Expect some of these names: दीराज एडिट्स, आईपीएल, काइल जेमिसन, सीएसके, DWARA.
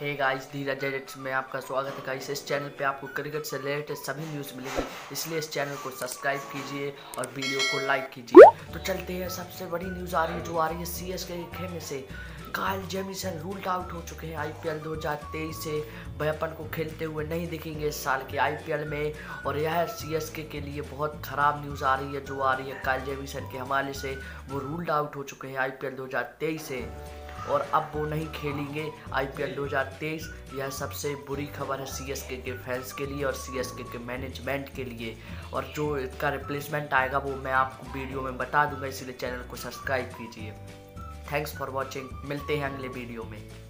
Hey guys, दीराज एडिट्स में आपका स्वागत है। गाइस, इस चैनल पे आपको क्रिकेट से रिलेटेड सभी न्यूज़ मिलेगी, इसलिए इस चैनल को सब्सक्राइब कीजिए और वीडियो को लाइक कीजिए। तो चलते हैं, सबसे बड़ी न्यूज़ आ रही है, जो आ रही है सीएसके के खेमे से। काइल जेमिसन रूल्ड आउट हो चुके हैं आईपीएल 2023 से। वह अपन को खेलते हुए नहीं दिखेंगे इस साल के आईपीएल में, और यह सीएसके के लिए बहुत ख़राब न्यूज़ आ रही है, जो आ रही है काइल जेमिसन के हवाले से। वो रूल्ड आउट हो चुके हैं आईपीएल 2023 से और अब वो नहीं खेलेंगे आईपीएल 2023। यह सबसे बुरी खबर है सीएसके के फैंस के लिए और सीएसके के मैनेजमेंट के लिए। और जो इसका रिप्लेसमेंट आएगा वो मैं आपको वीडियो में बता दूंगा, इसलिए चैनल को सब्सक्राइब कीजिए। थैंक्स फॉर वॉचिंग, मिलते हैं अगले वीडियो में।